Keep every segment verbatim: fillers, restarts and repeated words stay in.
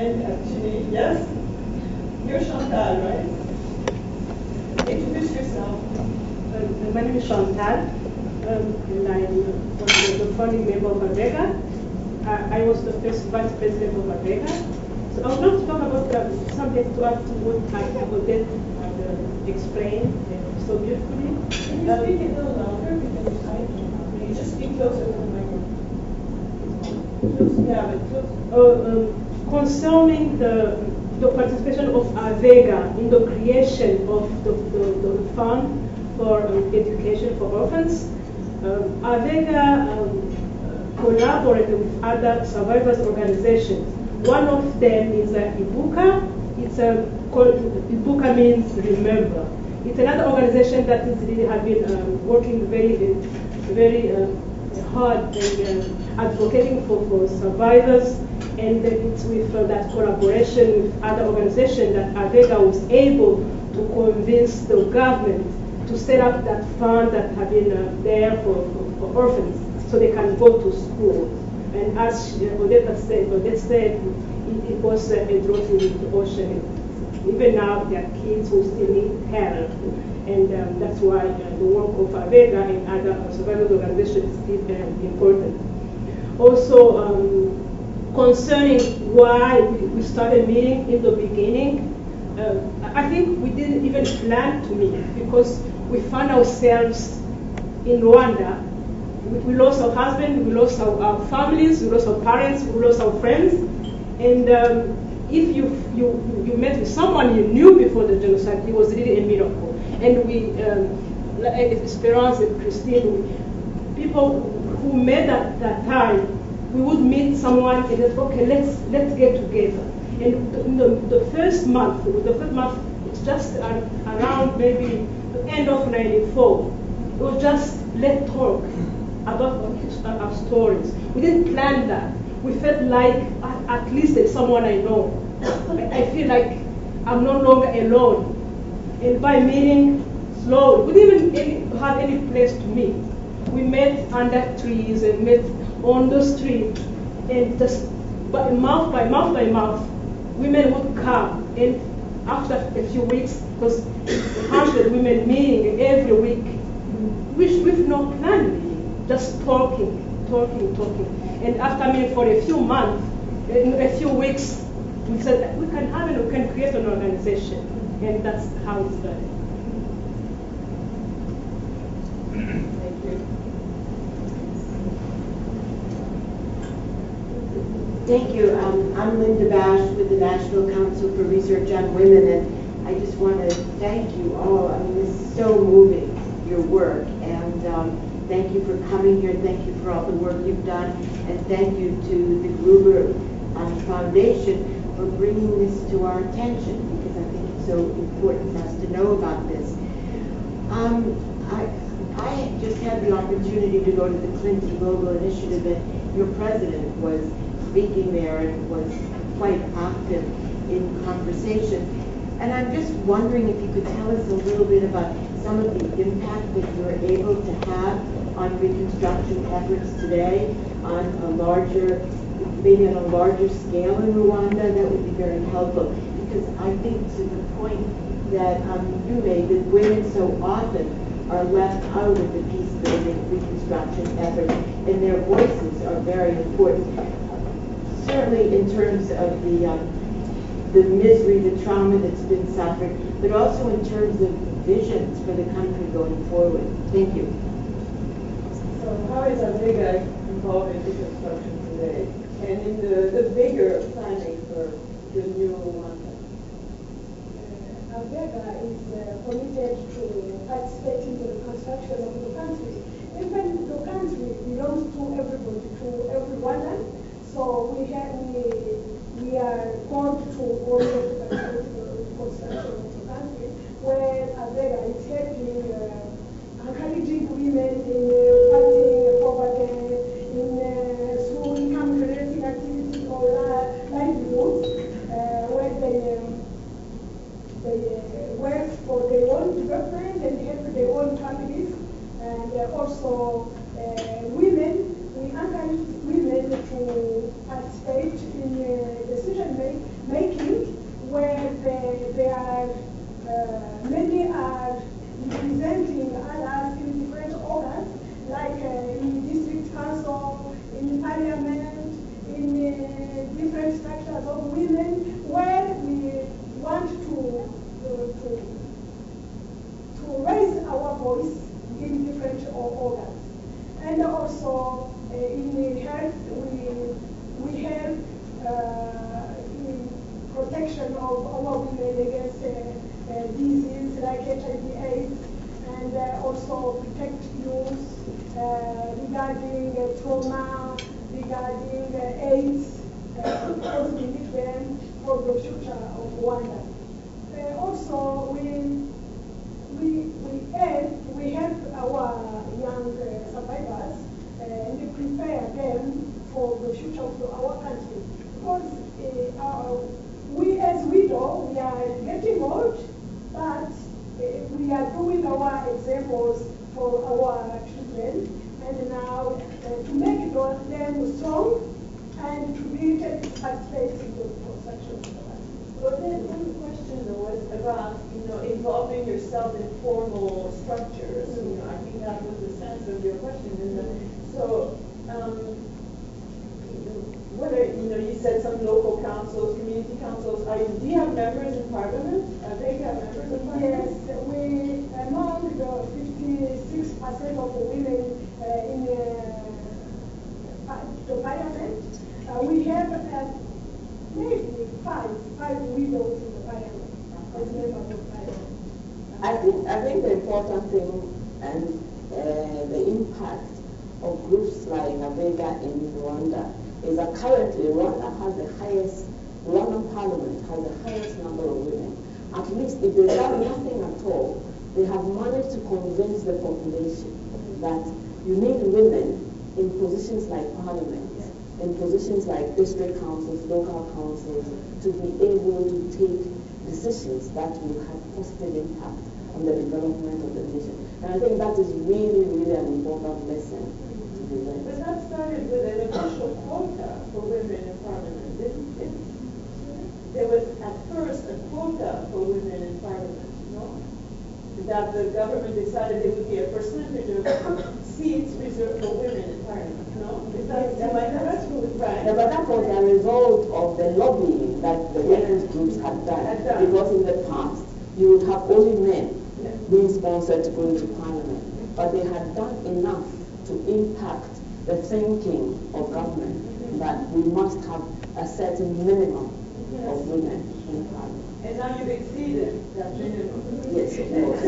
and actually, yes, you're Chantal, right? Introduce yourself. Uh, my name is Chantal, um, and I'm the founding member of AVEGA. Uh, I was the first vice president of AVEGA. So I'm going to talk about uh, something to add to what Odette uh, explained uh, so beautifully. Can you um, speak a little louder? Because I can you just speak closer to the microphone. Yeah, but close. Uh, um, Concerning the, the participation of AVEGA in the creation of the, the, the Fund for um, Education for Orphans, um, AVEGA um, collaborated with other survivors' organizations. One of them is uh, Ibuka. It's a, called, Ibuka means remember. It's another organization that is really have been um, working very, very uh, hard and uh, advocating for, for survivors. And it's with uh, that collaboration with other organizations that AVEGA was able to convince the government to set up that fund that have been uh, there for, for, for orphans so they can go to school. And as Odette said, Odette said it, it was uh, a drop in the ocean. Even now, there are kids who still need help. And um, that's why uh, the work of AVEGA and other survival organizations is still uh, important. Also, um, concerning why we started meeting in the beginning, uh, I think we didn't even plan to meet because we found ourselves in Rwanda. We, we lost our husband, we lost our, our families, we lost our parents, we lost our friends. And um, if you, you you met with someone you knew before the genocide, it was really a miracle. And we, um, like Esperance and Christine, people who met at that time, we would meet someone and say, okay, let's let's get together. And the, the, the first month, the first month, it's just uh, around maybe the end of ninety-four. It was just let's talk about our, our stories. We didn't plan that. We felt like at, at least there's someone I know. I feel like I'm no longer alone. And by meeting slowly, we didn't even any, have any place to meet. We met under trees and met on the street, and just by mouth by mouth by mouth, women would come. And after a few weeks, because one hundred women meeting every week, which with no plan, just talking, talking, talking. And after meeting for a few months, in a few weeks, we said we can have and we can create an organization, and that's how it started. Thank you. Thank you. Um, I'm Linda Basch with the National Council for Research on Women, and I just want to thank you all. I mean, this is so moving, your work, and um, thank you for coming here. Thank you for all the work you've done, and thank you to the Gruber um, Foundation for bringing this to our attention, because I think it's so important for us to know about this. Um, I, I just had the opportunity to go to the Clinton Global Initiative, and your president was speaking there and was quite active in conversation. And I'm just wondering if you could tell us a little bit about some of the impact that you were able to have on reconstruction efforts today, on a larger, maybe on a larger scale in Rwanda. That would be very helpful, because I think to the point that um, you made, that women so often are left out of the peace building reconstruction efforts, and their voices are very important. Certainly in terms of the, um, the misery, the trauma that's been suffered, but also in terms of visions for the country going forward. Thank you. So how is AVEGA involved in reconstruction today and in the, the bigger planning for the new Rwanda? Uh, AVEGA is uh, committed to participating in the reconstruction of the country. Even the country belongs to everybody, to everyone. So we, have, we, we are going to go to the reconstruction of the country, where AVEGA is helping, uh, encouraging women in fighting poverty, in uh, through income generating activities or livelihoods, uh, where they, um, they uh, work for their own development and help their own families, and uh, also there are uh, many are representing others in different organs, like uh, in district council, in parliament, in uh, different structures of women, where we want to, uh, to, to raise our voice in different organs. And also uh, in health, we, we have uh, in protection of our women against uh, uh, disease like H I V AIDS, and uh, also protect youth uh, regarding uh, trauma, regarding uh, AIDS, uh, because we need them for the future of Rwanda. Uh, also, we we we help we help our young uh, survivors uh, and we prepare them for the future of our country. Because uh, our, we, as widows, we are getting old, but uh, we are doing our examples for our children. And now uh, to make them strong and to be able to participate in the construction. Well, then one question though was about, you know, involving yourself in formal structures. Mm-hmm. You know, I think that was the sense of your question. And mm-hmm. So, um, what are, you know, you said some local councils, community councils. Are you, do you have members in parliament? Are they have members in parliament? Yes, we among the fifty-six percent of the women. Uh, in uh, the parliament, uh, we have uh, maybe five five widows in the parliament. I think I think the important thing and uh, the impact of groups like AVEGA in Rwanda is that currently Rwanda has the highest Rwandan parliament has the highest number of women. At least if they done nothing at all, they have managed to convince the population that you need women in positions like parliament, yeah. in positions like district councils, local councils, to be able to take decisions that will have positive impact on the development of the nation. And I think that is really, really an important lesson to be learned. But that started with an official quota for women in parliament, didn't it? There was at first a quota for women in parliament, no? That the government decided it would be a percentage of seats reserved for women in parliament, no? Is that, am I correct? Right. Yeah, but that was a result of the lobbying that the women's groups had done. done. Because in the past, you would have only men yeah. being sponsored to go into parliament. Mm-hmm. But they had done enough to impact the thinking of government mm-hmm. that we must have a certain minimum yes. of women in parliament. And now you've exceeded that minimum. Yes, of course.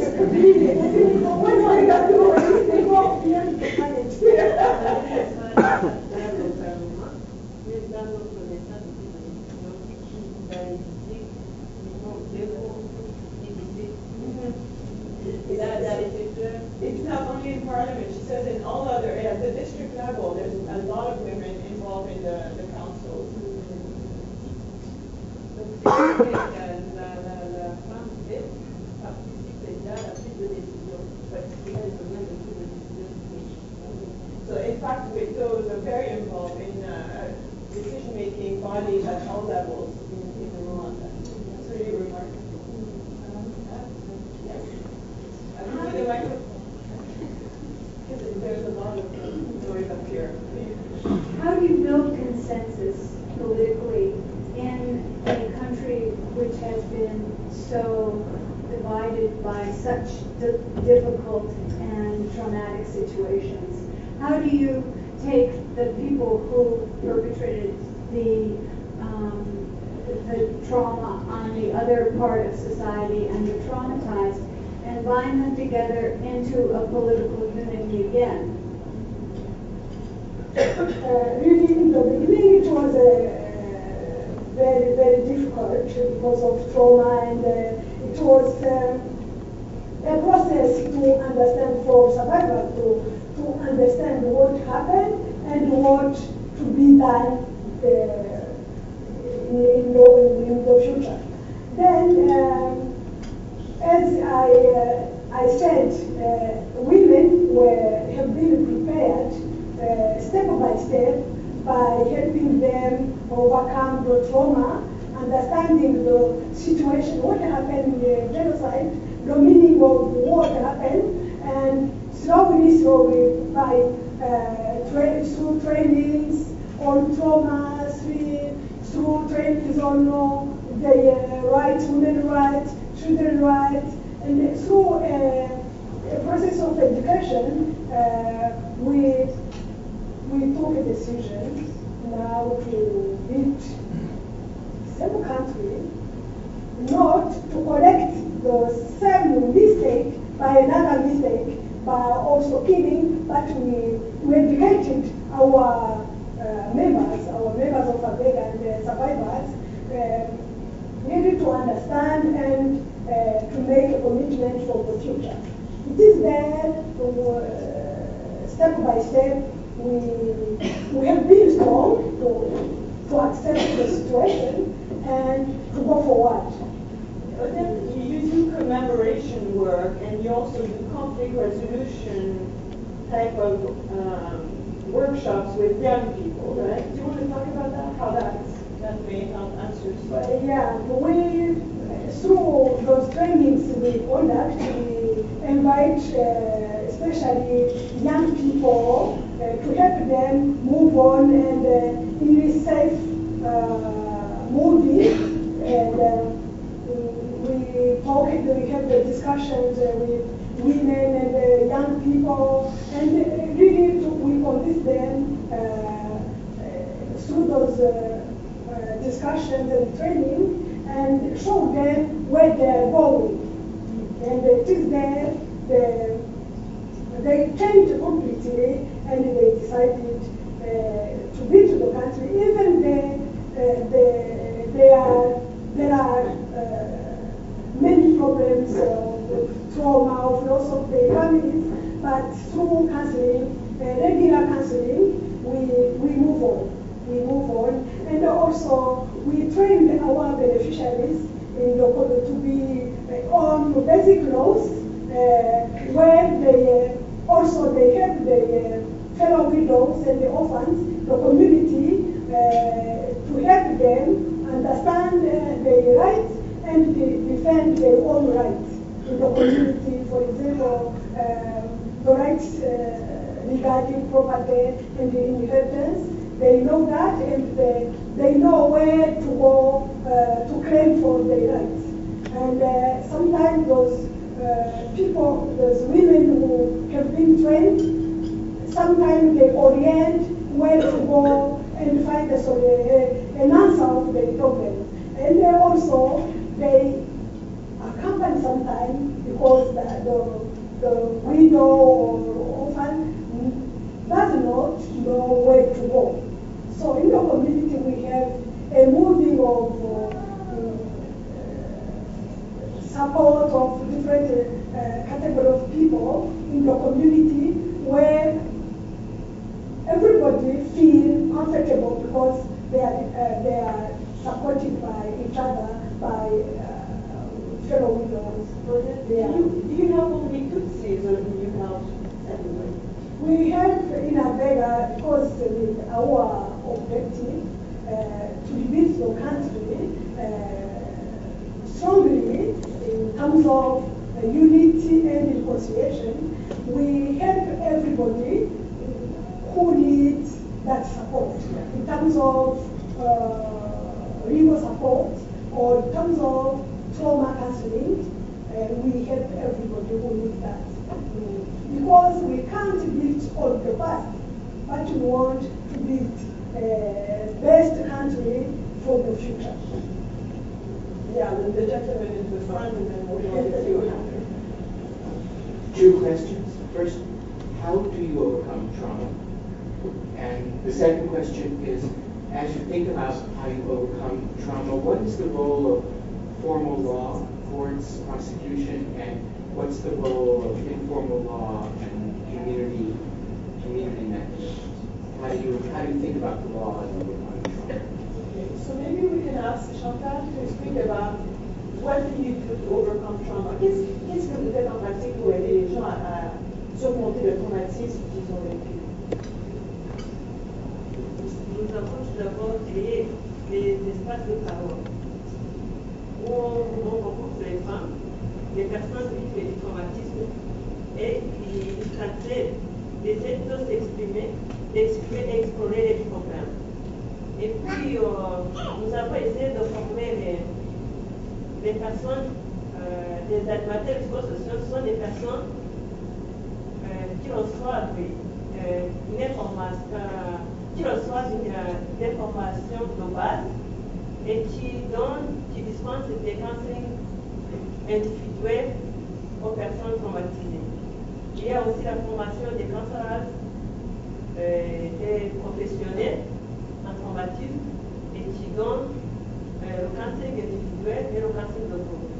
It's not only in parliament, she says in all other areas, at the district level, there's a lot of women involved in the, the councils. So in fact, with those are very involved in uh, decision-making bodies at all levels in Rwanda. That's really remarkable. Yeah. I mean, you know, I could, because there's a lot of noise up here. How do you build consensus politically in a country which has been so divided by such di difficult and traumatic situations? How do you take the people who perpetrated the, um, the trauma on the other part of society and the traumatized and bind them together into a political unity again? Uh, really, in the beginning it was a very, very difficult because of trauma, and uh, it was um, a process to understand for survivors to, to understand what happened and what to be done uh, in, in, the, in the future. Then, um, as I, uh, I said, uh, women were, have been prepared uh, step by step by helping them overcome the trauma understanding the situation, what happened in the genocide, the meaning of what happened, and slowly, slowly, by uh, tra through trainings on trauma, through trainings on the uh, rights, women rights, children rights, and through uh, a process of education, uh, we we took a decision now to build same country, not to correct the same mistake by another mistake, by also killing, but we, we educated our uh, members, our members of AVEGA and the survivors, uh, needed to understand and uh, to make a commitment for the future. It is there, uh, step by step, we, we have been strong to, to accept the situation and to go forward. But then you do commemoration work and you also do conflict resolution type of um, workshops with young people, right? Do you want to talk about that? How that's, that may help answer? But yeah, we, through those trainings we conduct, we invite uh, especially young people uh, to help them move on and uh, in a safe uh, movie. And, uh, we talk, we have the discussions uh, with women and uh, young people, and uh, really to, we convince them uh, uh, through those uh, uh, discussions and training, and show them where they are going. Mm-hmm. And it is there, they, they changed completely, and they decided uh, to be to the country. Even they, uh, they, they are, there are uh, many problems of trauma, of loss of their families, but through counseling, uh, regular counseling, we, we move on, we move on. And also, we train our beneficiaries in the, to be uh, on the basic laws, uh, where they uh, also they help the uh, fellow widows and the orphans, the community, uh, to help them understand uh, their rights, and they defend their own rights in the community, for example, um, the rights uh, regarding property and the inheritance. They know that, and they, they know where to go uh, to claim for their rights. And uh, sometimes those uh, people, those women who have been trained, sometimes they orient where to go and find a, an answer of their problem. And they also, they accompany sometimes because the, the, the widow or orphan does not know where to go. So in the community we have a moving of uh, support of different uh, categories of people in the community where everybody feels comfortable because they are, uh, they are supported by each other, by uh, fellow widows. Yeah. Do, do you know what we could see as a new house everywhere? We help in AVEGA because with our objective uh, to build the country uh, strongly in terms of uh, unity and reconciliation. We help everybody who needs that support in terms of uh, legal support, or in terms of trauma counseling, uh, we help everybody who needs that. Mm. Because we can't build on the past, but we want to build the uh, best country for the future. Yeah, then the gentleman in the front, and then we'll go to you. Two questions. First, how do you overcome trauma? And the second question is, as you think about how you overcome trauma, what is the role of formal law, courts, prosecution, and what's the role of informal law and community, community mechanisms? How do you how do you think about the law and overcoming trauma? Okay, so maybe we can ask Chantal to speak about what do you do to overcome trauma? Qu'est-ce qu'est-ce que vous êtes en pratique pour aider les gens à surmonter le traumatisme qu'ils ont vécu? Nous avons tout d'abord créé des espaces de parole. les personnes victimes du traumatisme et ils traitent les secteurs s'exprimer, d'exprimer et explorer les problèmes. Et puis, euh, nous avons essayé de former les, les personnes, euh, les animateurs de ce sont des personnes euh, qui reçoivent euh, une information, euh, qui reçoivent une, une information de base et qui donnent, qui dispensent des consignes individuelles aux personnes traumatisées. Il y a aussi la formation des cancérales euh, des professionnels en traumatisme et qui donnent euh, le cancer individuel et le cancer de groupe.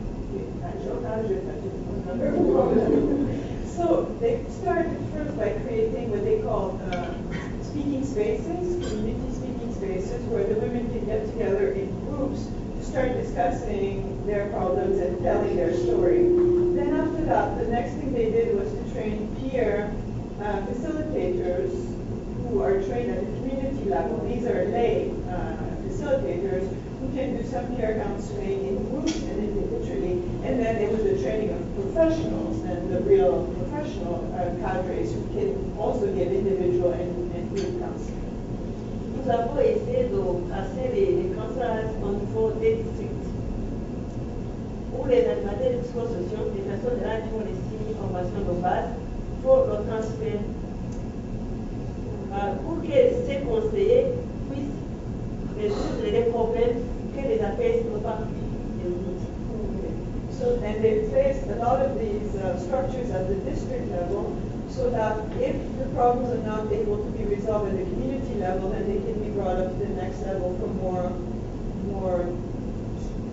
So they started first by creating what they call uh, speaking spaces, community speaking spaces, where the women can get together in groups to start discussing their problems and telling their story. Then after that, the next thing they did was to train peer uh, facilitators who are trained at the community level. These are lay uh, facilitators who can do some peer counseling in groups and individually. And then there was the training of professionals and the real professional uh, cadres who can also give individual and, and group counseling. Nous avons essayé de passer les cancers au niveau des districts où les animateurs de psychosociaux, les personnes de l'âge font les signes, formations de base pour le transfert. Uh, pour que ces conseillers puissent résoudre les problèmes que les appels sont partis des autres. So then they placed a lot of these uh, structures at the district level so that if the problems are not able to be resolved at the community level, then they can be brought up to the next level for more, more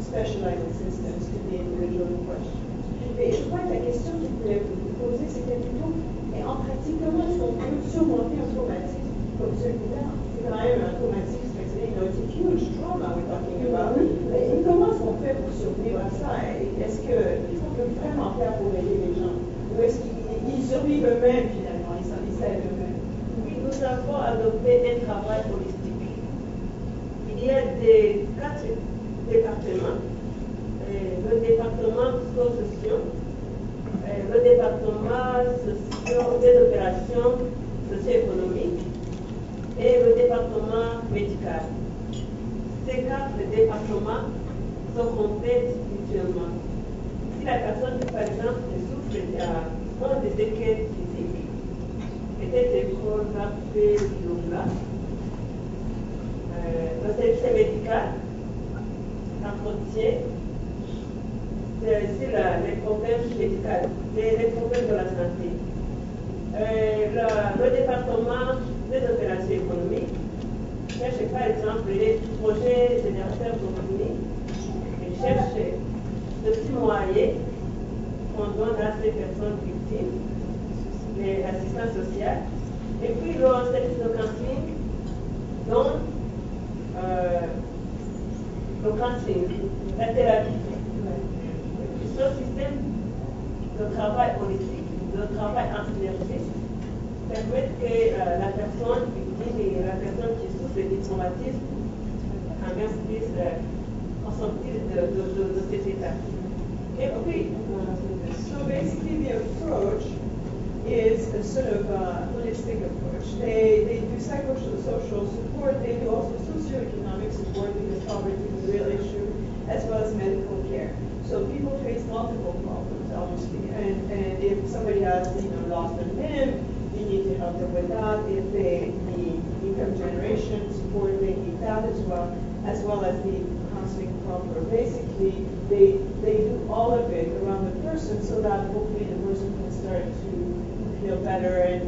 specialized assistance to the individual in question. Et je crois que la question que je voulais vous poser, c'était plutôt, et en pratique, comment est-ce qu'on peut surmonter un traumatisme comme celui-là? C'est quand même un traumatisme, you know, it's a huge trauma we're talking about. Et comment est-ce qu'on fait pour survivre à ça? Est-ce qu'on peut vraiment faire pour aider les gens? Ou est-ce qu'ils survivent eux-mêmes finalement? Ils s'en essaient eux-mêmes. Oui, nous avons adopté un travail holistique. Il y a des quatre départements. Le département psychosocial, le département socio des opérations socio-économiques et le département médical. Ces quatre départements se complètent mutuellement. Si la personne, par exemple, souffre d'un des séquelles physiques, peut-être des corps après là, le service médical entretient sur la, les problèmes médicaux, les, les problèmes de la santé. Euh, le, le département des opérations économiques cherche par exemple les projets générateurs d'économie et cherche de petits moyens qu'on donne à ces personnes victimes, les assistants sociaux. Et puis le service de counseling donne euh, le counseling, la thérapie. Ce système de travail holistique, de travail en synergie, permet que euh, la personne victime et la personne qui souffre du traumatisme quand même puisse euh, ressentir de, de, de, de cet état. Okay. Okay. So basically the approach is a sort of a holistic approach. They, they do psychosocial support, they do also socioeconomic support because poverty is a real issue, as well as medical care. So people face multiple problems, obviously, and, and if somebody has, you know, lost a limb, you need to help them with that. If they need income generation support, they need that as well, as well as the counseling proper. Basically, they they do all of it around the person, so that hopefully the person can start to feel better and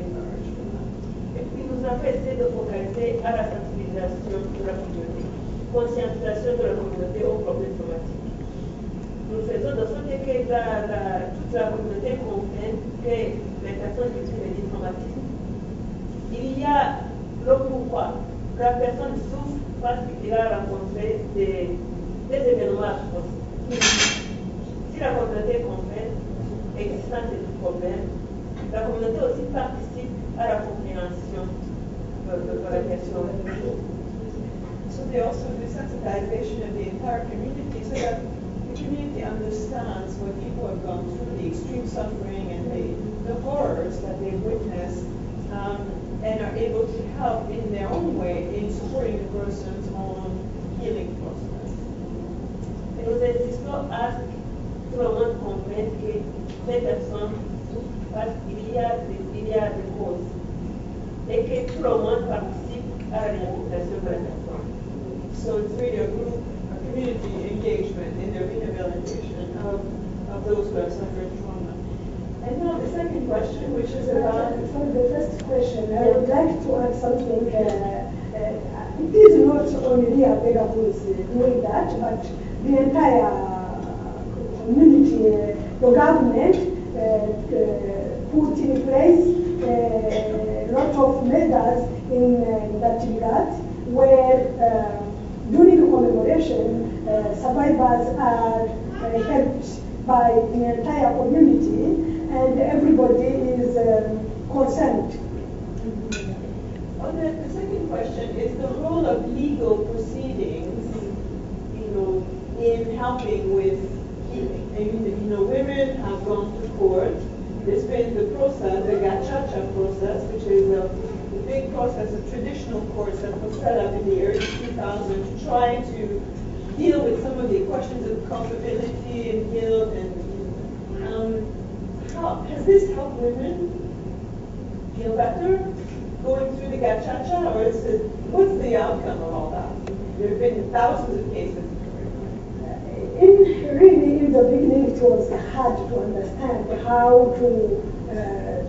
emerge from that. Et puis nous avons essayé de focaliser à la sensibilisation de la communauté, conscientisation de la communauté aux problèmes traumatiques. Nous faisons de sorte que la, la, toute la communauté comprenne que les personnes qui souffrent du traumatisme, il y a le pourquoi. La personne souffre parce qu'il a rencontré des, des événements atroces. Si la communauté comprend l'existence du problème, la communauté aussi participe à la compréhension de, de, de la question. So they also do sensitization of the entire community so that community understands what people have gone through, the extreme suffering and the, the horrors that they've witnessed, um, and are able to help in their own way in supporting the person's own healing process. Pero desistor a vraiment comprendre que les personnes souffrent parce qu'il y a des causes et que tout le monde participe à la réhabilitation de la personne. So it's really a group, a community engagement in the rehabilitation of, of those who have suffered trauma. And now the second question, which is about... Uh, for the first question, I would like to add something. Uh, uh, it is not only AVEGA who is doing that, but the entire community, uh, the government uh, uh, put in place a lot of measures in uh, that regard, where uh, during commemoration, uh, survivors are uh, helped by the entire community, and everybody is um, concerned. Mm-hmm. Well, the, the second question is the role of legal proceedings, you know, in helping with healing. I mean, you know, women have gone to court. There's been the process, the Gacaca process, which is a, a big process of traditional courts that was set up in the early two thousands to try to deal with some of the questions of culpability and guilt and. Um, Has this helped women feel better going through the Gacaca, or is it, what's the outcome of all that? There have been thousands of cases. In really, in the beginning, it was hard to understand how to uh,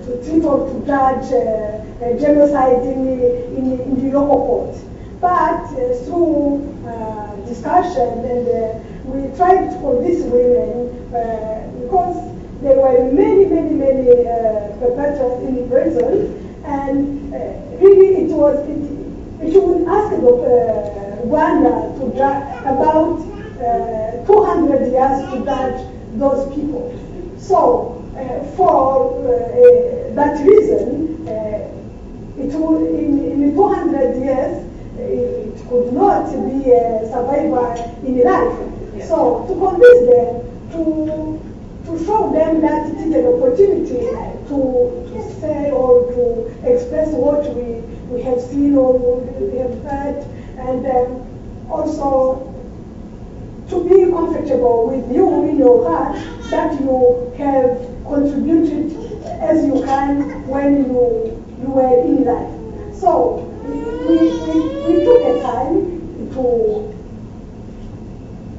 to treat or to judge uh, genocide in the, in the in the local court. But uh, through uh, discussion, and uh, we tried to convince women uh, because. There were many, many, many uh, perpetrators in prison, and uh, really it was, it, it would ask the, uh, Rwanda to judge about uh, two hundred years to judge those people. So, uh, for uh, uh, that reason, uh, it would, in, in two hundred years, it could not be a survivor in life. Yeah. So, to convince them to to show them that it is an opportunity to, to say or to express what we, we have seen or we have heard, and um, also to be comfortable with you in your heart that you have contributed as you can when you, you were in life. So we, we, we took a time to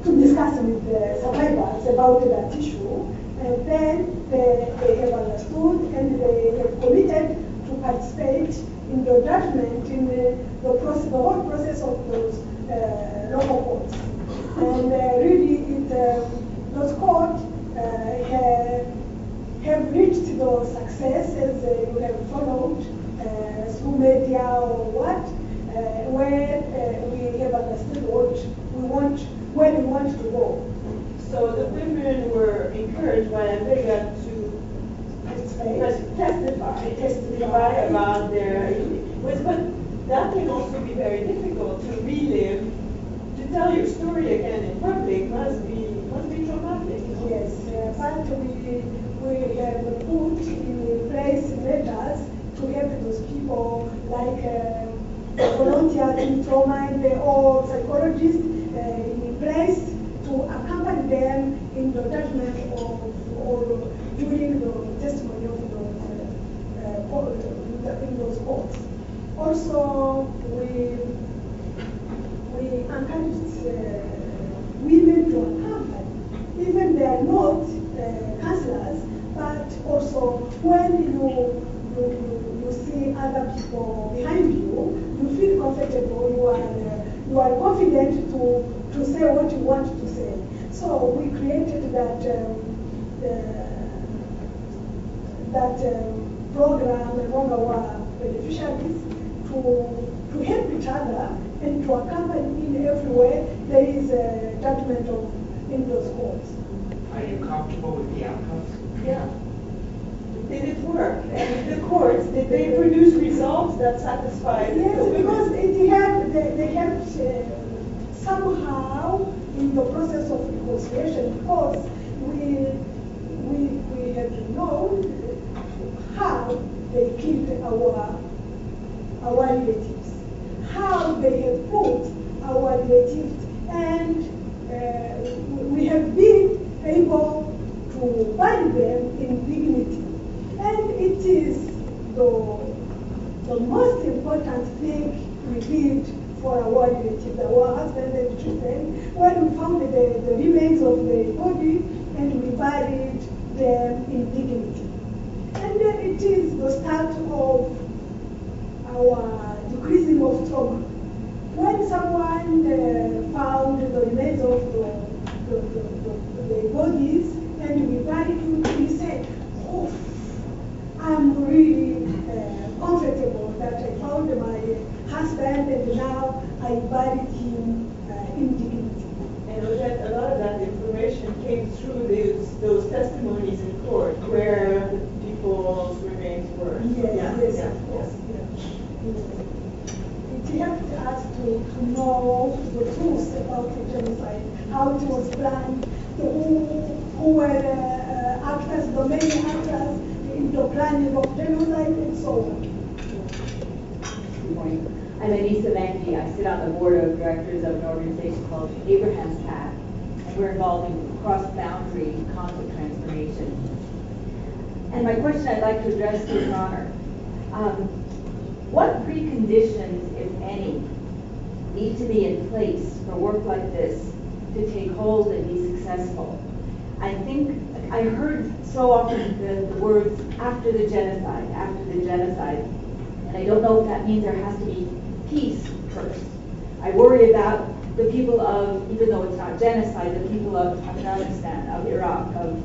to discuss with the survivors about that issue. And then they, they have understood and they have committed to participate in the judgment, in the, the, process, the whole process of those uh, local courts. And uh, really, it, um, those courts uh, have, have reached those successes uh, you have followed uh, through media or what, uh, where uh, we have understood what we want, where we want to go. So the women were encouraged by AVEGA to testify, testify about their, but that can also be very difficult to relive. To tell your story again in public must be must be traumatic. Yes, uh, but we we have put in place measures to help those people, like uh, volunteers in trauma and or psychologists uh, in place, to accompany them in the judgment of, or during the testimony of those, uh, uh, in those courts. Also, we, we encourage uh, women to accompany, even they are not uh, counselors, but also when you, you, you see other people behind you, you feel comfortable, you are, uh, you are confident to to say what you want to say. So we created that um, uh, that um, program among our beneficiaries to to help each other and to accompany in every way there is a judgment of in those courts. Are you comfortable with the outcomes? Yeah. Did it work? And the courts, did they produce results that satisfied? Yes, the because it helped. They, they helped. Uh, Somehow, in the process of administration, because we, we, we have known how they killed our, our relatives, how they have put our relatives, and uh, we have been able to bury them in dignity. And it is the, the most important thing we did for our relatives, our husbands and children, when we found the, the remains of the body and we buried them in dignity. And then it is the start of our decreasing of trauma. When someone uh, found the remains of the, the, the, the, the bodies and we buried them, we said, oh, I'm really uh, comfortable that I found my husband, and now I buried him uh, in dignity. And a lot of that information came through these, those testimonies in court where the people's remains were. Yes, yeah, yes, yeah, of course. Yeah. Yeah. It helped us to, to know the truth about the genocide, how it was planned, who, who were uh, actors, the main actors in the planning of genocide, and so on. Good morning. I'm Anissa Vangi. I sit on the board of directors of an organization called Abraham's Path, and we're involved in cross-boundary conflict transformation. And my question I'd like to address to Your Honor, um, what preconditions, if any, need to be in place for work like this to take hold and be successful? I think I heard so often the, the words after the genocide, after the genocide. And I don't know if that means there has to be peace first. I worry about the people of, even though it's not genocide, the people of Afghanistan, of Iraq, of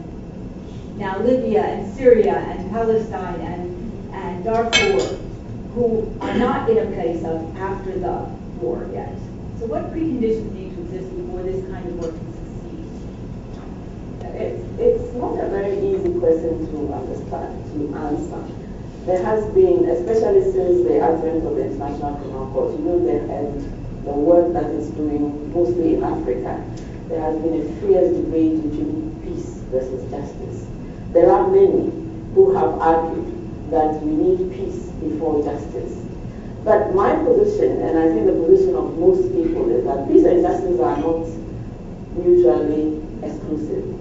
now Libya and Syria and Palestine and, and Darfur, who are not in a place of after the war yet. So what preconditions need to exist before this kind of work can succeed? It's, it's not a very easy question to understand, to answer. There has been, especially since the advent of the International Criminal Court, you know, the, and the work that it's doing mostly in Africa, there has been a fierce debate between peace versus justice. There are many who have argued that we need peace before justice. But my position, and I think the position of most people, is that peace and justice are not mutually exclusive.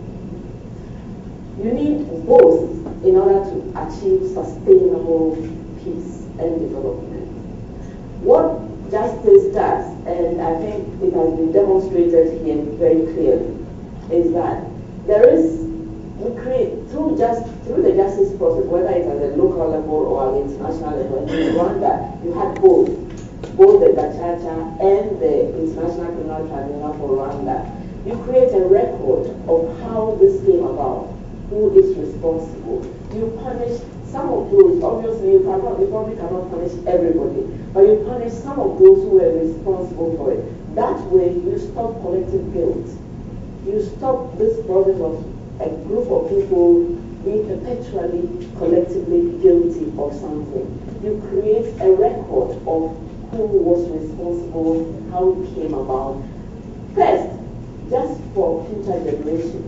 You need both in order to achieve sustainable peace and development. What justice does, and I think it has been demonstrated here very clearly, is that there is, we create through just through the justice process, whether it's at the local level or at the international level. In Rwanda, you had both, both the Gacaca and the International Criminal Tribunal for Rwanda. You create a record of how this came about. Who is responsible? You punish some of those. Obviously, you cannot, you probably cannot punish everybody, but you punish some of those who were responsible for it. That way, you stop collective guilt. You stop this process of a group of people being perpetually, collectively guilty of something. You create a record of who was responsible, how it came about. First, just for future generations.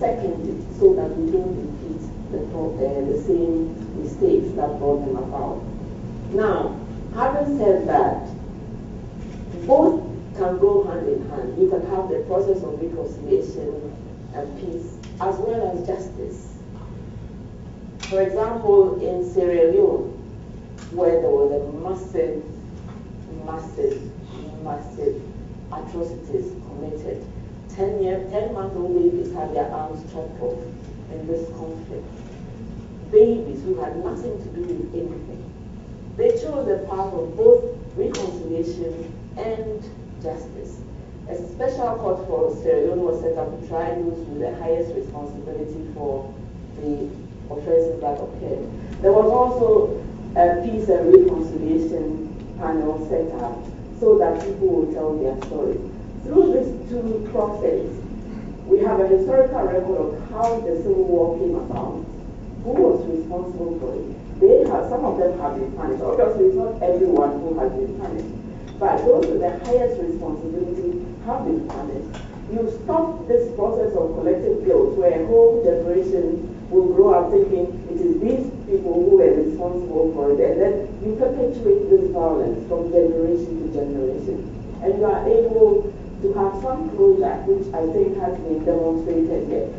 Secondly, so that we don't repeat the, uh, the same mistakes that brought them about. Now, having said that, both can go hand in hand. You can have the process of reconciliation and peace, as well as justice. For example, in Sierra Leone, where there was a massive, massive, massive atrocities committed. ten-year, ten-month-old babies had their arms chopped off in this conflict. Babies who had nothing to do with anything. They chose the path of both reconciliation and justice. A special court for Sierra Leone was set up to try those with the highest responsibility for the offenses that occurred. There was also a peace and reconciliation panel set up so that people would tell their story. Through these two processes, we have a historical record of how the civil war came about, who was responsible for it. They have, some of them have been punished. Obviously, it's not everyone who has been punished, but those with the highest responsibility have been punished. you stop this process of collective guilt where a whole generation will grow up thinking it is these people who are responsible for it, and then you perpetuate this violence from generation to generation. And you are able to have some closure, which I think has been demonstrated here.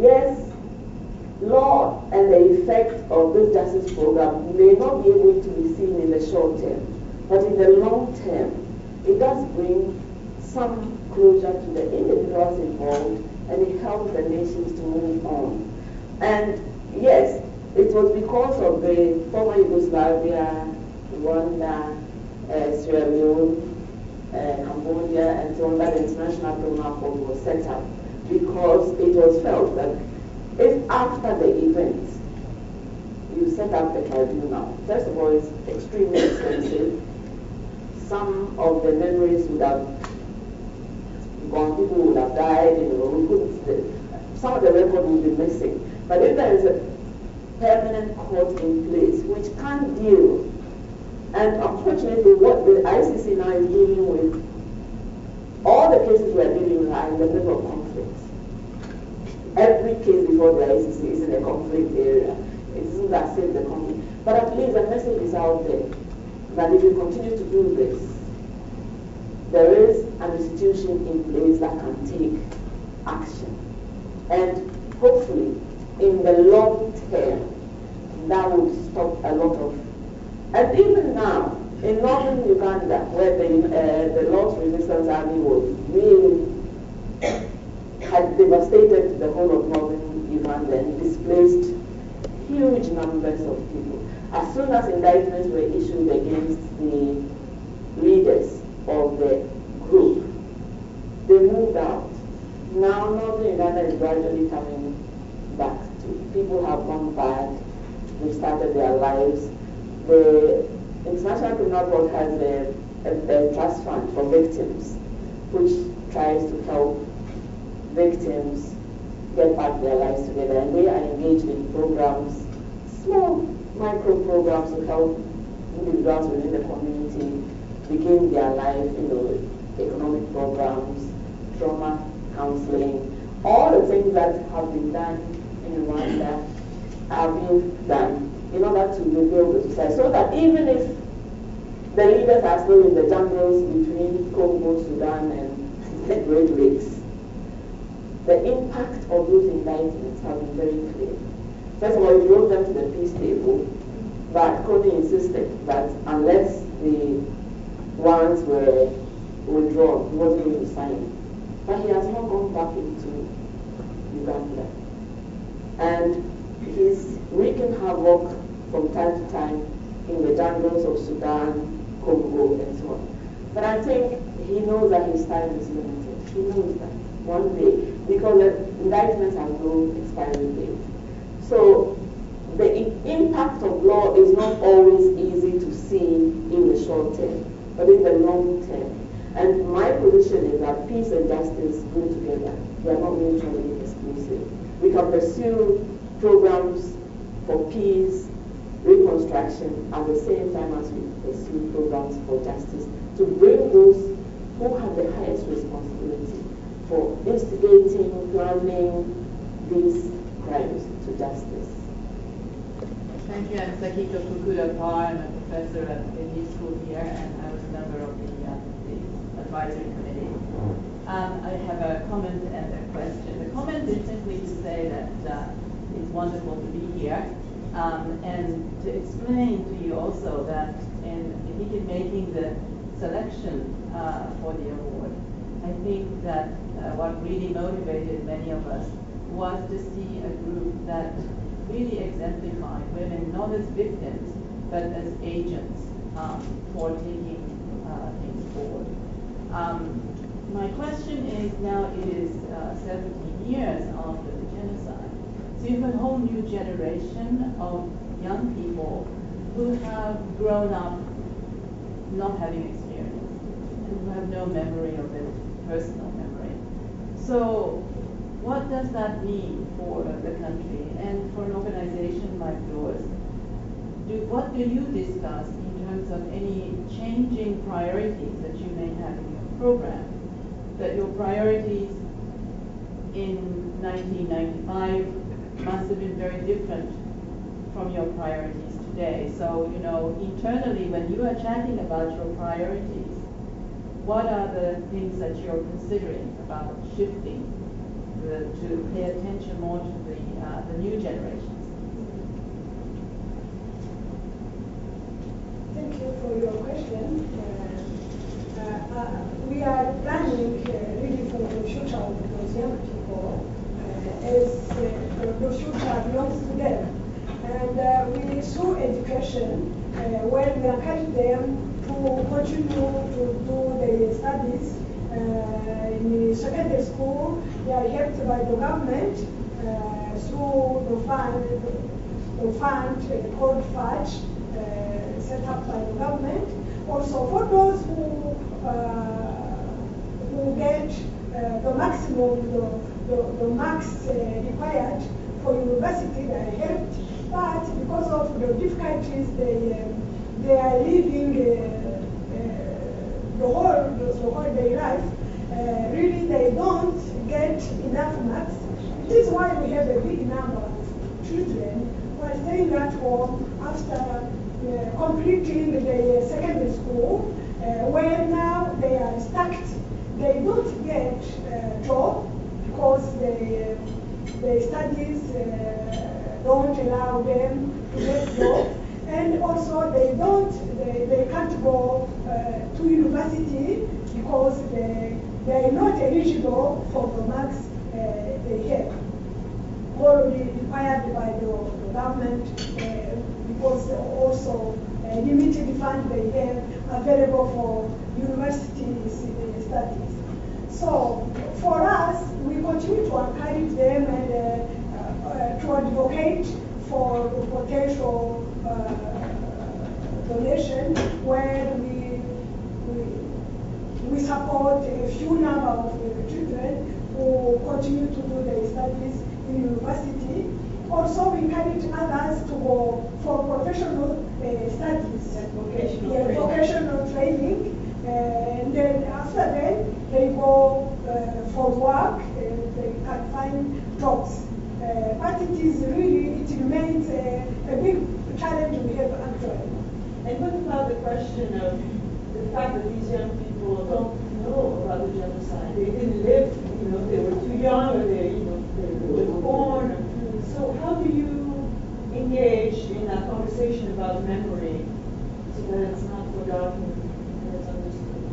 Yes, law and the effect of this justice program may not be able to be seen in the short term, but in the long term, it does bring some closure to the individuals involved, and it helps the nations to move on. And yes, it was because of the former Yugoslavia, Rwanda, uh, Sierra Leone, uh, Cambodia, and so on that the International Criminal Court was set up, because it was felt that if after the event you set up the tribunal, first of all, it's extremely expensive. Some of the memories would have gone, people would have died, you know, we couldn't, some of the record would be missing. But if there is a permanent court in place which can deal, and unfortunately what the I C C now is dealing with, all the cases we are dealing with are in the middle of conflicts. Every case before the I C C is in a conflict area. It isn't that safe, the conflict. But at least the message is out there that if we continue to do this, there is an institution in place that can take action. And hopefully, in the long term, that will stop a lot of. And even now, in northern Uganda, where the, uh, the Lost Resistance Army was really, had devastated the whole of northern Uganda and displaced huge numbers of people. As soon as indictments were issued against the leaders of the group, they moved out. Now northern Uganda is gradually coming back to. People have gone back, they started their lives. The International Criminal Court has a, a, a trust fund for victims, which tries to help victims get back their lives together, and they are engaged in programs, small micro programs to help individuals within the community begin their life, you know, economic programs, trauma counseling, all the things that have been done in Rwanda are being done in order to rebuild the society, so that even if the leaders are still in the jungles between Congo, Sudan, and the Great Lakes, the impact of those indictments have been very clear. First of all, it brought them to the peace table, but Kony insisted that unless the warrants were withdrawn, he wasn't going to sign. But he has not gone back into Uganda. And he's wreaking havoc from time to time in the jungles of Sudan, Congo, and so on. But I think he knows that his time is limited. He knows that one day, because the indictments have no expiry date. So the impact of law is not always easy to see in the short term, but in the long term. And my position is that peace and justice go together. They are not mutually exclusive. We can pursue programs for peace, reconstruction, at the same time as we pursue programs for justice, to bring those who have the highest responsibility for instigating, planning these crimes to justice. Thank you. I'm Sakiko Fukuda-Paar. I'm a professor at the New School here, and I was a member of the, uh, the advisory committee. Um, I have a comment and a question. The comment is simply to say that uh, it's wonderful to be here, um, and to explain to you also that in, I think in making the selection uh, for the award, I think that uh, what really motivated many of us was to see a group that really exemplified women not as victims, but as agents um, for taking uh, things forward. Um, my question is, now it is uh, seventeen years after the genocide, so you have a whole new generation of young people who have grown up not having experience, and who have no memory of it, personal memory. So what does that mean for the country and for an organization like yours? Do, what do you discuss in terms of any changing priorities that you may have in your program? That your priorities nineteen ninety-five must have been very different from your priorities today. So, you know, internally, when you are chatting about your priorities, what are the things that you're considering about shifting the, to pay attention more to the, uh, the new generations? Thank you for your question. Uh, uh, uh, we are planning uh, really for the future because young people, uh, as uh, the future belongs to them. And uh, we through education, uh, where we encourage them to continue to do their studies uh, in secondary school. They are helped by the government uh, through the fund, the fund called FADGE, uh, set up by the government. Also, for those who uh, who get uh, the maximum, the the, the max uh, required for university, they are helped. But because of the difficulties they um, they are living uh, uh, the whole the whole day life. Uh, really, they don't get enough marks. This is why we have a big number of children who are staying at home after uh, completing their secondary school, uh, where now they are stuck. They don't get a uh, job because they uh, their studies uh, don't allow them to get job. And also, they don't, they, they can't go uh, to university because they, they are not eligible for the marks uh, they have, or required by the, the government, uh, because also uh, limited fund they have available for university studies. So, for us, we continue to encourage them and uh, uh, to advocate for potential Uh, donation, where we, we we support a few number of uh, children who continue to do their studies in university. Also, we encourage others to go for professional uh, studies, and vocational, yeah, training. vocational training, uh, and then after that they go uh, for work and they can find jobs. Uh, but it is really, it remains a, a big challenge we have actually. And what about the question of the fact that these young people don't know about the genocide? They didn't live, you know, they were too young, or they, you know, they were born. So how do you engage in that conversation about memory so that it's not forgotten and it's understood?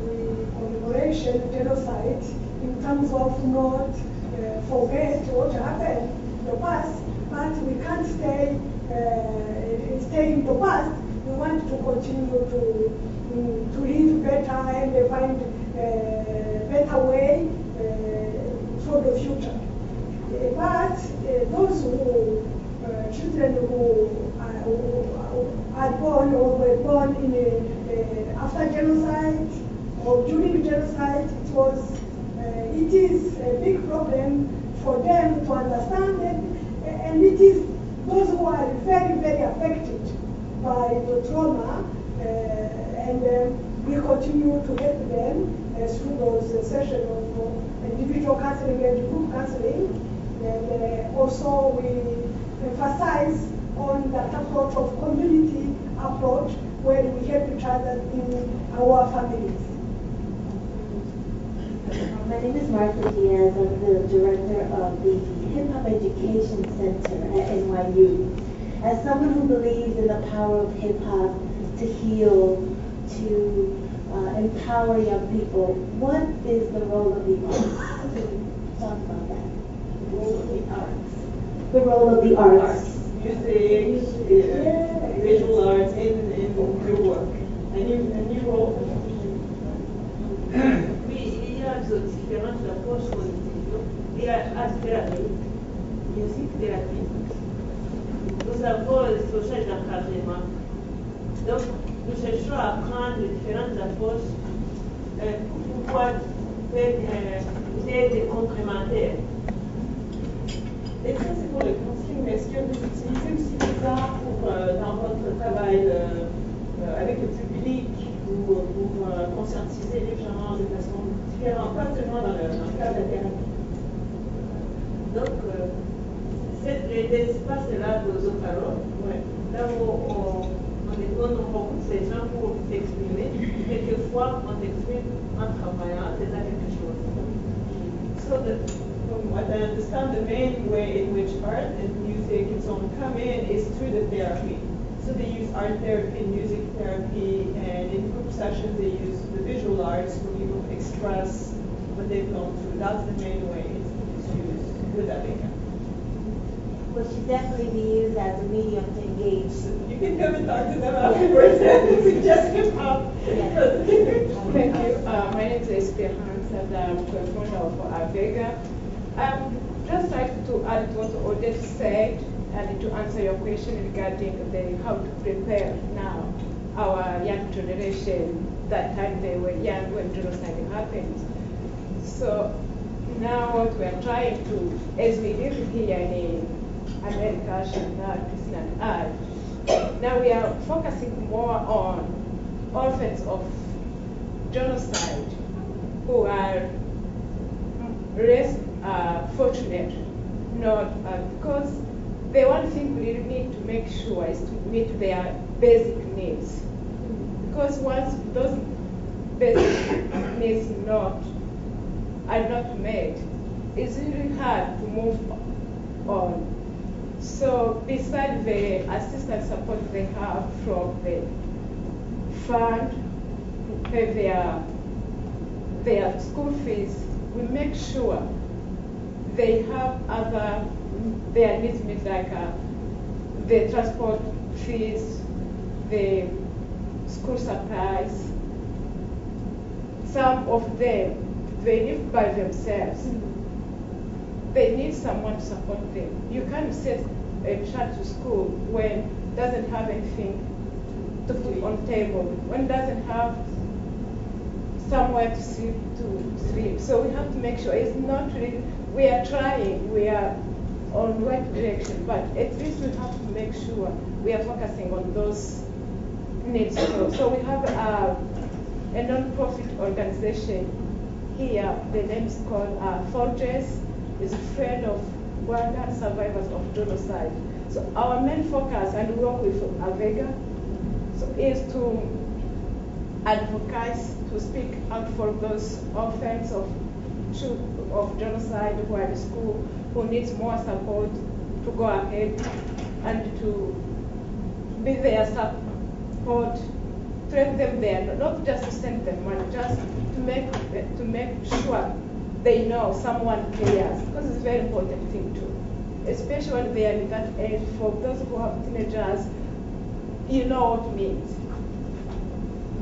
We commemorate genocide in terms of not uh, forget what happened in the past. But we can't stay, uh, stay in the past. We want to continue to, um, to live better and find a better way uh, for the future. But uh, those who, uh, children who are, who are born or were born in a, uh, after genocide or during genocide, it was, uh, it is a big problem for them to understand it. And it is those who are very, very affected by the trauma, uh, and uh, we continue to help them uh, through those uh, sessions of uh, individual counseling and group counseling. And uh, also we emphasize on that approach of community approach where we help each other in our families. My name is Martha Diaz. I'm the director of the Hip Hop Education Center at N Y U. As someone who believes in the power of hip hop to heal, to uh, empower young people, what is the role of the arts? Talk about that. The role of the arts. The role of the arts. Music, yeah, visual arts in, in your work. And you, and you role. Différentes approches aux étudiants. They are art therapy, music therapy. Nous avons le social d'encadrement. Donc, nous cherchons à prendre différentes approches euh, pour pouvoir faire euh, des aides complémentaires. Et ça, c'est pour le counseling, mais est-ce que vous utilisez aussi les arts pour, euh, dans votre travail euh, euh, avec le public ou pour, pour euh, conscientiser les gens de façon. Pas seulement dans le cadre de la thérapie. Donc, euh, les, les espaces-là de Zotaro, ouais, là où on, on est on a beaucoup de ces gens pour s'exprimer, quelquefois on s'exprime en travaillant, c'est là quelque chose. So that, from what I understand, the main way in which art and music and so on come in is through the therapy. So they use art therapy, music therapy, and in group sessions they use the visual arts for people to express what they've gone through. That's the main way it's used with AVEGA. Well, should definitely be used as a medium to engage. You can come and talk to them afterwards. Yeah. Just hip hop. Thank you. Uh, my name is Esperance, and I'm the founder of AVEGA. Um, just like to add what Odette said, and to answer your question regarding the, how to prepare now our young generation. That time they were young when genocide happened. So now what we are trying to, as we live here in America, Shandar, Christian and Art, now we are focusing more on orphans of genocide who are less uh, fortunate, not uh, because the one thing we need to make sure is to meet their basic needs. Because once those basic needs not, are not met, it's really hard to move on. So besides the assistance support they have from the fund to pay their, their school fees, we make sure they have other their needs meet, like uh, the transport fees, the school supplies. Some of them, they live by themselves. Mm-hmm. They need someone to support them. You can't send a child to school when doesn't have anything to put on table, when doesn't have somewhere to sleep. To sleep. So we have to make sure it's not really, we are trying, we are on right direction, but at least we have to make sure we are focusing on those needs. So we have a, a non-profit organization here, the name is called uh, Fortress, is a friend of Rwandan survivors of genocide. So our main focus, and we work with AVEGA, so is to advocate, to speak out for those orphans of, of genocide who are in school, who needs more support to go ahead and to be their support, train them there, not just to send them money, just to make to make sure they know someone cares, because it's a very important thing too, especially when they are in that age. For those who have teenagers, you know what it means.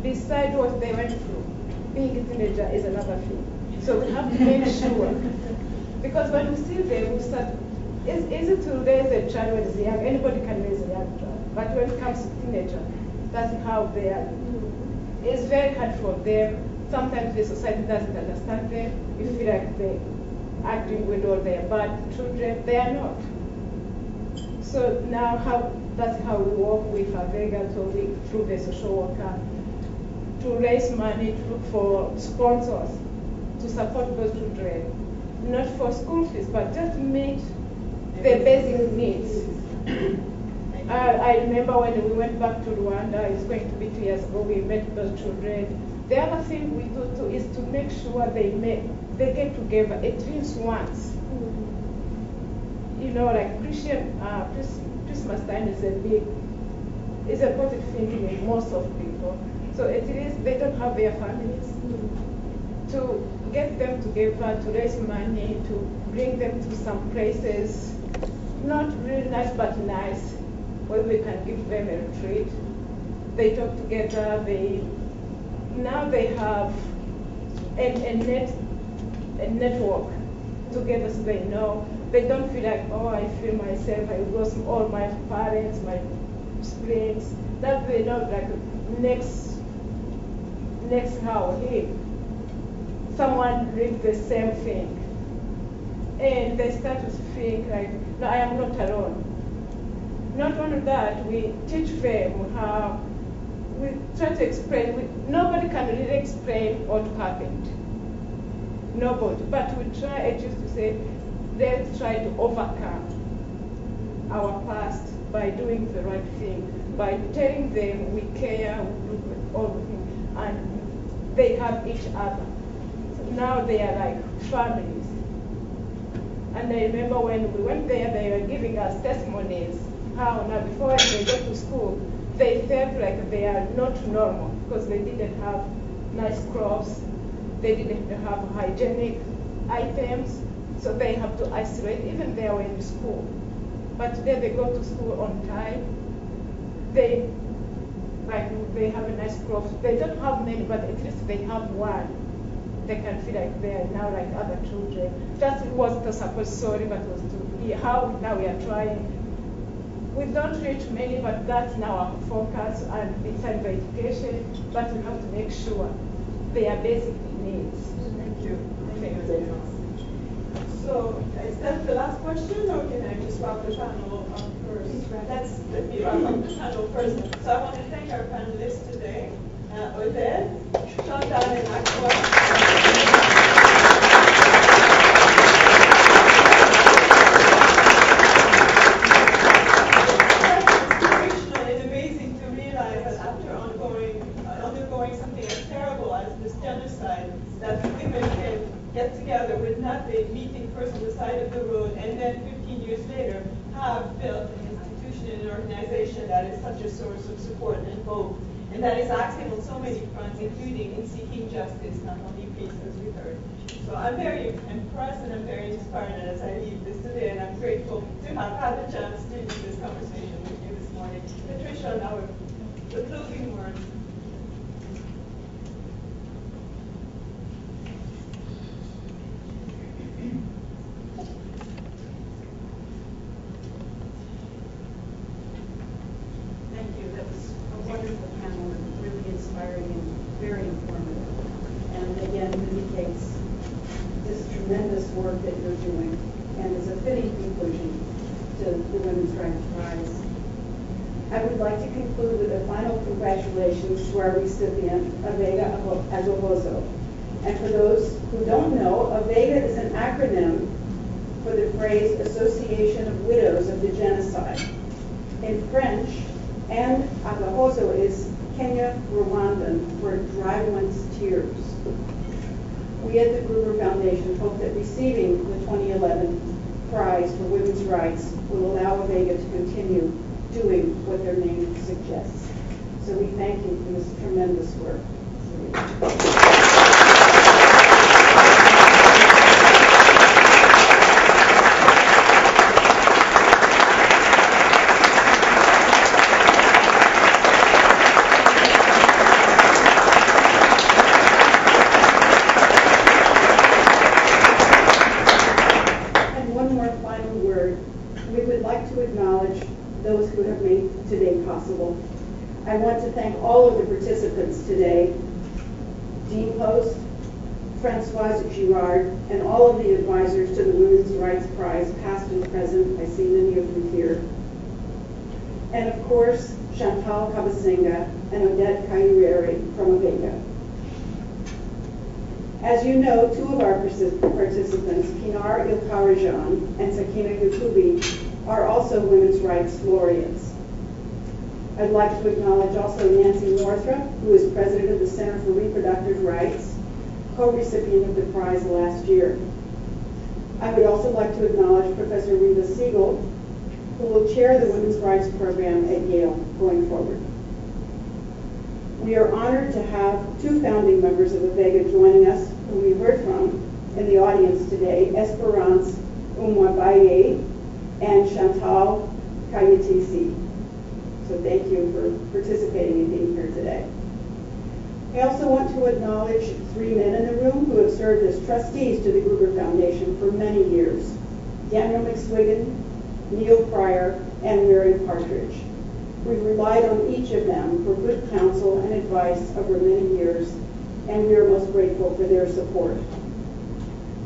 Besides what they went through, being a teenager is another thing. So we have to make sure. Because when we see them, we start, it's easy to raise a child when it's young. Anybody can raise a young child. But when it comes to teenager, that's how they are. It's very hard for them. Sometimes the society doesn't understand them. You feel like they're acting with all their bad children. They are not. So now how, that's how we work with AVEGA, so we, through the social worker, to raise money, to look for sponsors, to support those children. Not for school fees, but just meet the basic needs. uh, I remember when we went back to Rwanda, it's going to be two years ago, we met those children. The other thing we do too is to make sure they make, they get together at least once. Mm-hmm. You know, like Christian, uh, Christmas time is a big, is a important thing in most of people. So at least they don't have their families. Mm-hmm. to. Get them together, to raise money, to bring them to some places, not really nice but nice, where we can give them a retreat. They talk together, they now they have a, a, net, a network together, so they know. They don't feel like, oh, I feel myself, I lost all my parents, my siblings. That they know, like, next, next how, hey, someone lived the same thing. And they start to think like, no, I am not alone. Not only that, we teach them how, we try to explain, we, nobody can really explain what happened. Nobody, but we try at least to say, let's try to overcome our past by doing the right thing, by telling them we care, we do all the things, and they have each other. So now they are like families. And I remember when we went there, they were giving us testimonies how now before they go to school, they felt like they are not normal because they didn't have nice clothes, they didn't have hygienic items, so they have to isolate even they were in school. But then they go to school on time. They like they have a nice clothes. They don't have many, but at least they have one. They can feel like they are now like other children. Just it was to support sorry, but it was to hear how now we are trying. We don't reach many, but that's now our focus and the time for education, but we have to make sure they are basic needs. Thank you. Thank you very much. So is that the last question, or can I just wrap the panel up first? Let's let me wrap up the panel first. So I want to thank our panelists today, uh, Odette, Chantal, and Akua. And that is active on so many fronts, including in seeking justice, not only peace, as we heard. So I'm very impressed and I'm very inspired as I leave this today, and I'm grateful to have had the chance to do this conversation with you this morning. Patricia, now the closing words. To our recipient, AVEGA Agahozo. And for those who don't know, AVEGA is an acronym for the phrase Association of Widows of the Genocide. In French, and Agahozo is Kenya Rwandan, for dry one's tears. We at the Gruber Foundation hope that receiving the twenty eleven prize for women's rights will allow AVEGA to continue doing what their name suggests. So we thank you for this tremendous work. And one more final word. We would like to acknowledge those who have made today possible. I want to thank all of the participants today, Dean Post, Françoise Girard, and all of the advisors to the Women's Rights Prize, past and present. I see many of you here. And of course, Chantal Kabasinga and Odette Kayirere from AVEGA. As you know, two of our participants, Pinar Ilkarijan and Sakina Yakubi, are also Women's Rights Laureates. I'd like to acknowledge also Nancy Northrup, who is president of the Center for Reproductive Rights, co-recipient of the prize last year. I would also like to acknowledge Professor Reva Siegel, who will chair the Women's Rights Program at Yale going forward. We are honored to have two founding members of AVEGA joining us, who we heard from in the audience today, Esperance Umwabaye and Chantal Cayetisi. So thank you for participating and being here today. I also want to acknowledge three men in the room who have served as trustees to the Gruber Foundation for many years: Daniel McSwiggen, Neil Pryor, and Waring Partridge. We relied on each of them for good counsel and advice over many years, and we are most grateful for their support.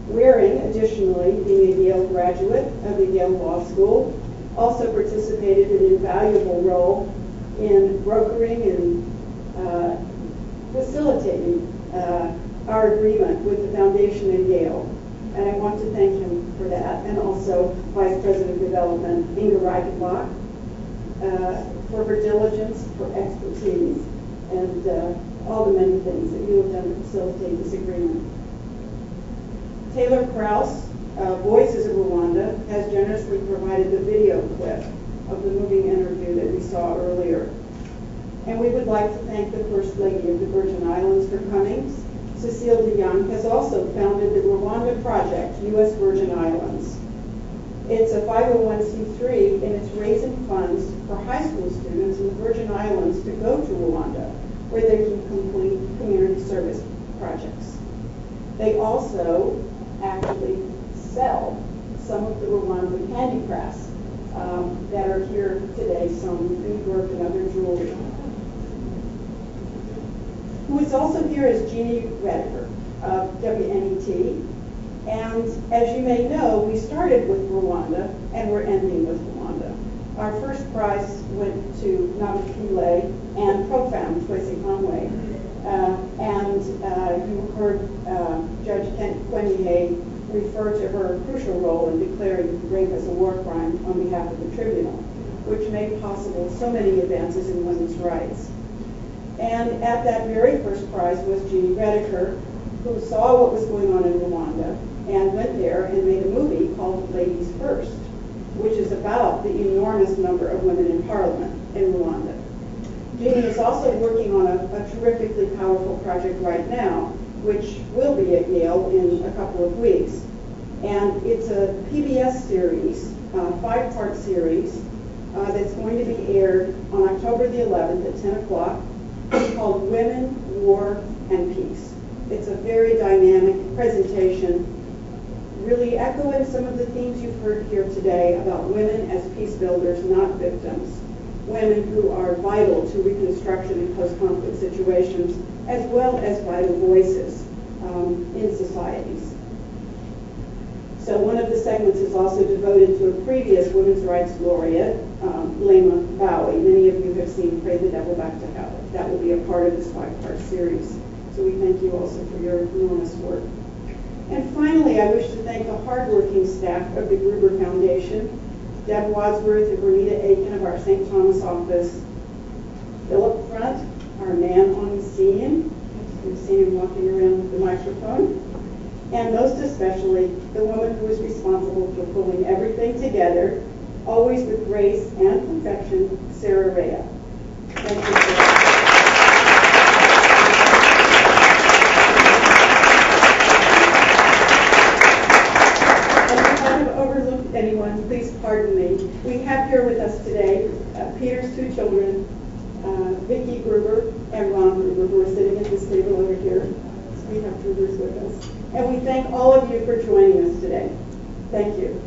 Waring, additionally, being a Yale graduate of the Yale Law School, also participated in an invaluable role in brokering and uh, facilitating uh, our agreement with the foundation in Yale. And I want to thank him for that. uh, and also Vice President of Development Inga Reichenbach, uh, for her diligence, for expertise, and uh, all the many things that you have done to facilitate this agreement. Taylor Krause, uh, Voices of Rwanda, has generously provided the video clip of the moving interview that we saw earlier. And we would like to thank the First Lady of the Virgin Islands for coming. Cecile DeYoung has also founded the Rwanda Project, U S Virgin Islands. It's a five oh one c three, and it's raising funds for high school students in the Virgin Islands to go to Rwanda, where they can complete community service projects. They also actually sell some of the Rwandan handicrafts um, that are here today, some beadwork and other jewelry. Who is also here is Jeannie Rediker of W N E T. And as you may know, we started with Rwanda and we're ending with Rwanda. Our first prize went to Namakile and Profound Kwesi Conway. Uh, and uh, you heard uh, Judge Kuenyehia refer to her crucial role in declaring rape as a war crime on behalf of the tribunal, which made possible so many advances in women's rights. And at that very first prize was Jeannie Rediker, who saw what was going on in Rwanda and went there and made a movie called Ladies First, which is about the enormous number of women in parliament in Rwanda. Jeannie is also working on a, a terrifically powerful project right now, which will be at Yale in a couple of weeks. And it's a P B S series, a five-part series, uh, that's going to be aired on October the eleventh at ten o'clock. It's called Women, War, and Peace. It's a very dynamic presentation, really echoing some of the themes you've heard here today about women as peace builders, not victims. Women who are vital to reconstruction in post-conflict situations, as well as vital voices um, in societies. So one of the segments is also devoted to a previous women's rights laureate, um, Lema Bowie. Many of you have seen Pray the Devil Back to Hell. That will be a part of this five-part series. So we thank you also for your enormous work. And finally, I wish to thank the hardworking staff of the Gruber Foundation, Deb Wadsworth and Bernita Aiken of our Saint Thomas office, Philip Front, our man on the scene. You've seen him walking around with the microphone. And most especially, the woman who is responsible for pulling everything together, always with grace and perfection, Sarah Rea. Thank you, Sarah. Anyone, please pardon me. We have here with us today uh, Peter's two children, uh, Vicki Gruber and Ron Gruber, who are sitting at this table over here. So we have Gruber's with us. And we thank all of you for joining us today. Thank you.